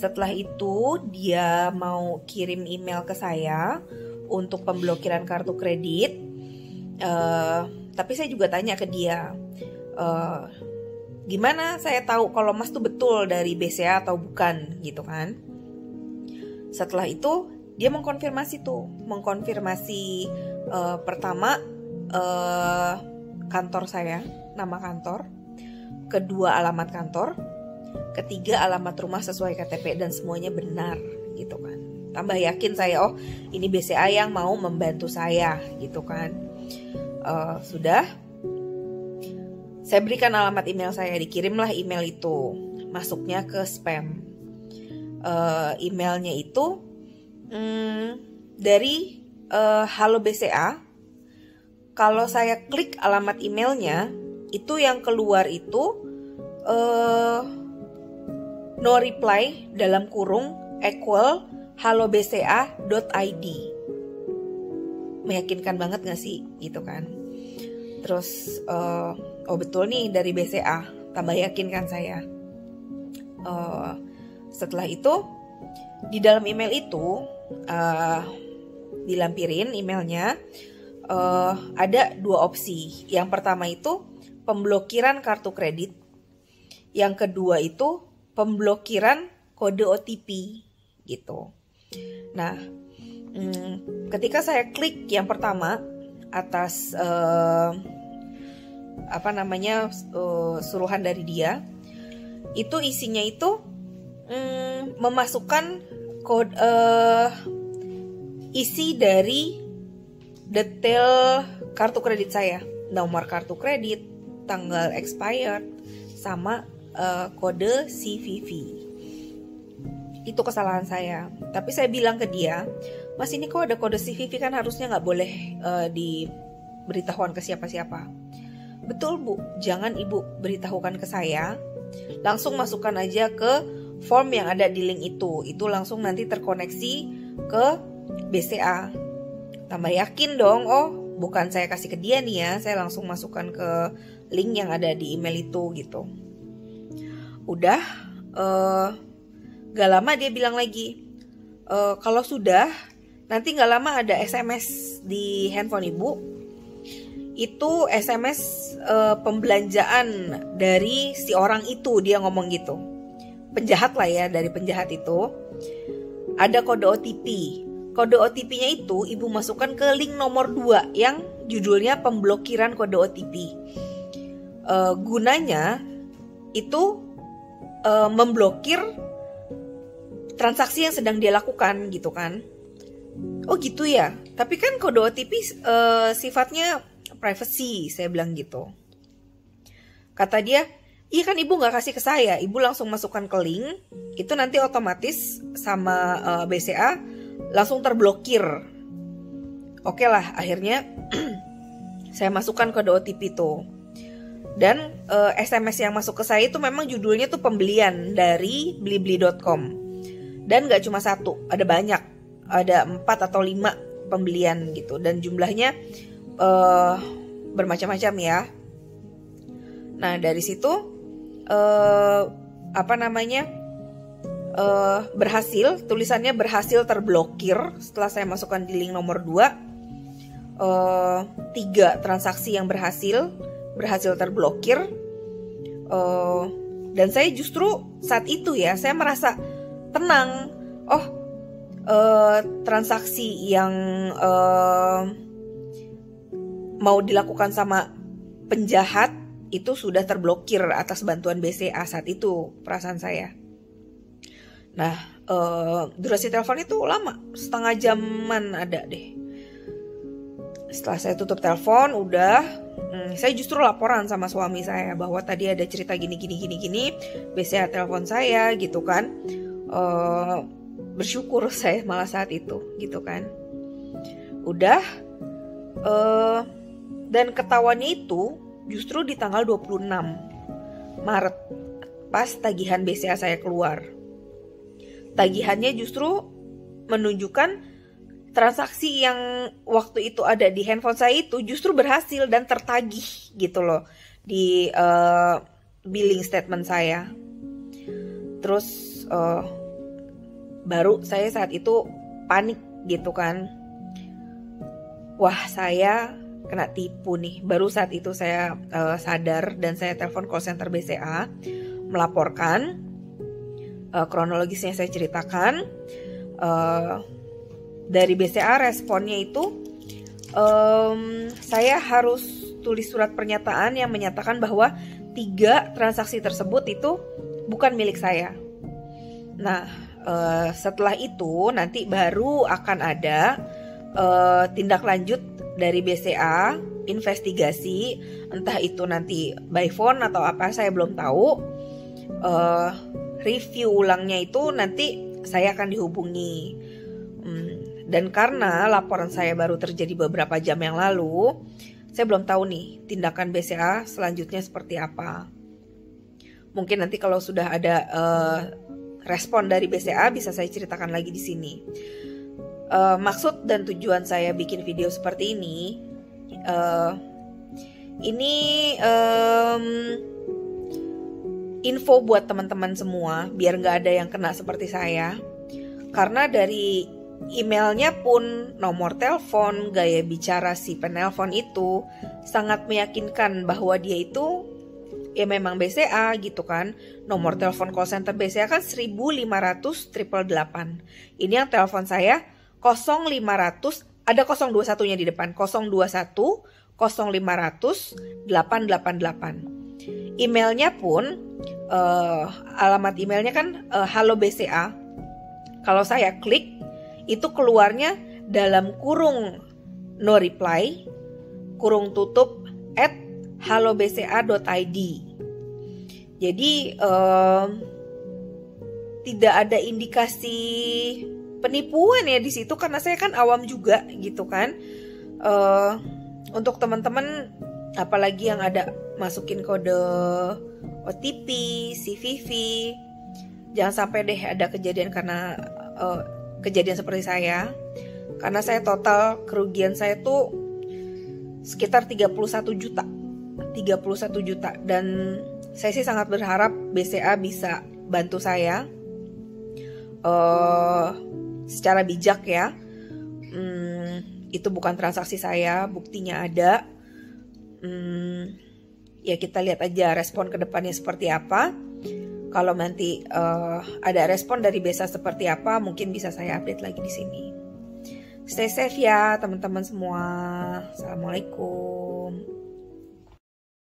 Setelah itu dia mau kirim email ke saya untuk pemblokiran kartu kredit. Tapi saya juga tanya ke dia, gimana saya tahu kalau Mas tuh betul dari BCA atau bukan gitu kan. Setelah itu dia mengkonfirmasi tuh, pertama kantor saya, nama kantor, kedua alamat kantor, ketiga alamat rumah sesuai KTP, dan semuanya benar gitu kan. Tambah yakin saya, oh ini BCA yang mau membantu saya gitu kan. Sudah, saya berikan alamat email saya, dikirimlah email itu, masuknya ke spam. Emailnya itu dari Halo BCA. Kalau saya klik alamat emailnya, itu yang keluar itu no reply dalam kurung equal halobca.id. Meyakinkan banget gak sih gitu kan. Terus oh betul nih dari BCA, tambah yakin kan saya. Setelah itu di dalam email itu dilampirin emailnya, ada dua opsi. Yang pertama itu pemblokiran kartu kredit, yang kedua itu pemblokiran kode OTP gitu. Nah, ketika saya klik yang pertama atas suruhan dari dia, itu isinya itu memasukkan kode, isi dari detail kartu kredit saya, nomor kartu kredit, tanggal expired, sama kode CVV. Itu kesalahan saya. Tapi saya bilang ke dia, Mas ini kok ada kode CVV, kan harusnya nggak boleh diberitahuan ke siapa-siapa. Betul Bu, jangan Ibu beritahukan ke saya, langsung masukkan aja ke form yang ada di link itu. Itu langsung nanti terkoneksi ke BCA. Tambah yakin dong, oh bukan saya kasih ke dia nih ya, saya langsung masukkan ke link yang ada di email itu gitu. Udah, gak lama dia bilang lagi, kalau sudah, nanti gak lama ada SMS di handphone Ibu. Itu SMS pembelanjaan dari si orang itu, dia ngomong gitu. Penjahat lah ya, dari penjahat itu. Ada kode OTP. Kode OTP-nya itu Ibu masukkan ke link nomor 2 yang judulnya pemblokiran kode OTP. Gunanya itu memblokir transaksi yang sedang dia lakukan gitu kan. Oh gitu ya. Tapi kan kode OTP sifatnya privacy, saya bilang gitu. Kata dia, iya kan Ibu nggak kasih ke saya, Ibu langsung masukkan ke link, itu nanti otomatis sama BCA langsung terblokir. Oke lah, akhirnya saya masukkan kode OTP tuh. Dan SMS yang masuk ke saya itu memang judulnya tuh pembelian dari blibli.com. Dan gak cuma satu, ada banyak. Ada 4 atau 5 pembelian gitu. Dan jumlahnya bermacam-macam ya. Nah dari situ berhasil, tulisannya berhasil terblokir setelah saya masukkan di link nomor 2. 3 transaksi yang berhasil terblokir. Dan saya justru saat itu ya, saya merasa tenang. Oh, transaksi yang mau dilakukan sama penjahat itu sudah terblokir atas bantuan BCA saat itu, perasaan saya. Nah, durasi telepon itu lama, setengah jaman ada deh. Setelah saya tutup telepon, udah, saya justru laporan sama suami saya bahwa tadi ada cerita gini, BCA telepon saya gitu kan. Bersyukur saya malah saat itu gitu kan. Udah, dan ketahuannya itu justru di tanggal 26 Maret pas tagihan BCA saya keluar. Tagihannya justru menunjukkan transaksi yang waktu itu ada di handphone saya itu justru berhasil dan tertagih gitu loh di billing statement saya. Terus baru saya saat itu panik gitu kan, wah saya kena tipu nih. Baru saat itu saya sadar dan saya telepon call center BCA melaporkan. Kronologisnya saya ceritakan. Dari BCA responnya itu saya harus tulis surat pernyataan yang menyatakan bahwa 3 transaksi tersebut itu bukan milik saya. Nah setelah itu nanti baru akan ada tindak lanjut dari BCA, investigasi, entah itu nanti by phone atau apa, saya belum tahu. Review ulangnya itu nanti saya akan dihubungi. Dan karena laporan saya baru terjadi beberapa jam yang lalu, saya belum tahu nih tindakan BCA selanjutnya seperti apa. Mungkin nanti kalau sudah ada respon dari BCA bisa saya ceritakan lagi di sini. Maksud dan tujuan saya bikin video seperti ini info buat teman-teman semua biar nggak ada yang kena seperti saya. Karena dari emailnya pun, nomor telepon, gaya bicara si penelpon itu sangat meyakinkan bahwa dia itu ya memang BCA gitu kan. Nomor telepon call center BCA kan 1500888. Ini yang telepon saya 0500, ada 021-nya di depan, 021 0500 888. Emailnya pun alamat emailnya kan halo BCA. Kalau saya klik itu keluarnya dalam kurung no reply, kurung tutup, @halobca.id. Jadi tidak ada indikasi penipuan ya di situ, karena saya kan awam juga gitu kan. Untuk teman-teman apalagi yang ada masukin kode OTP, CVV, jangan sampai deh ada kejadian karena kejadian seperti saya. Karena saya total kerugian saya tuh sekitar 31 juta. Dan saya sih sangat berharap BCA bisa bantu saya secara bijak ya. Itu bukan transaksi saya, buktinya ada. Ya kita lihat aja respon kedepannya seperti apa. Kalau nanti ada respon dari BCA seperti apa, mungkin bisa saya update lagi di sini. Stay safe ya teman-teman semua. Assalamualaikum.